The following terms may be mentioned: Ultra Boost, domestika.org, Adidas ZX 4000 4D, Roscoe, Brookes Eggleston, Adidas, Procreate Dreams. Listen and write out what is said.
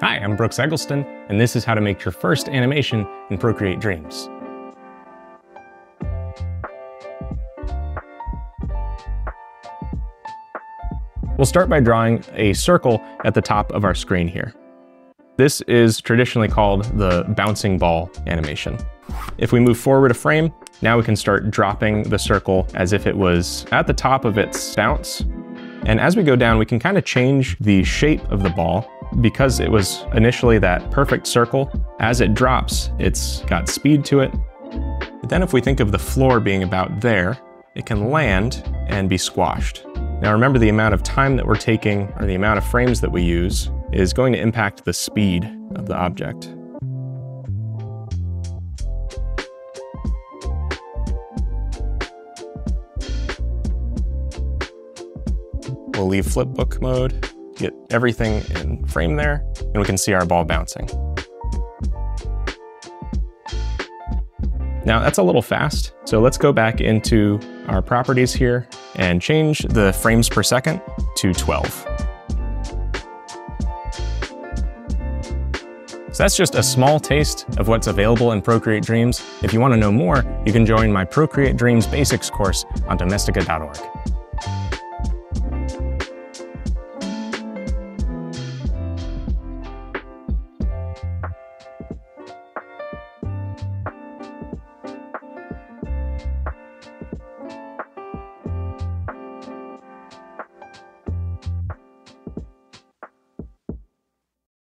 Hi, I'm Brookes Eggleston, and this is how to make your first animation in Procreate Dreams. We'll start by drawing a circle at the top of our screen here. This is traditionally called the bouncing ball animation. If we move forward a frame, now we can start dropping the circle as if it was at the top of its bounce. And as we go down, we can kind of change the shape of the ball. Because it was initially that perfect circle, as it drops, it's got speed to it. But then if we think of the floor being about there, it can land and be squashed. Now remember, the amount of time that we're taking, or the amount of frames that we use, is going to impact the speed of the object. We'll leave flipbook mode, get everything in frame there, and we can see our ball bouncing. Now that's a little fast, so let's go back into our properties here and change the frames per second to 12. So that's just a small taste of what's available in Procreate Dreams. If you want to know more, you can join my Procreate Dreams Basics course on domestika.org.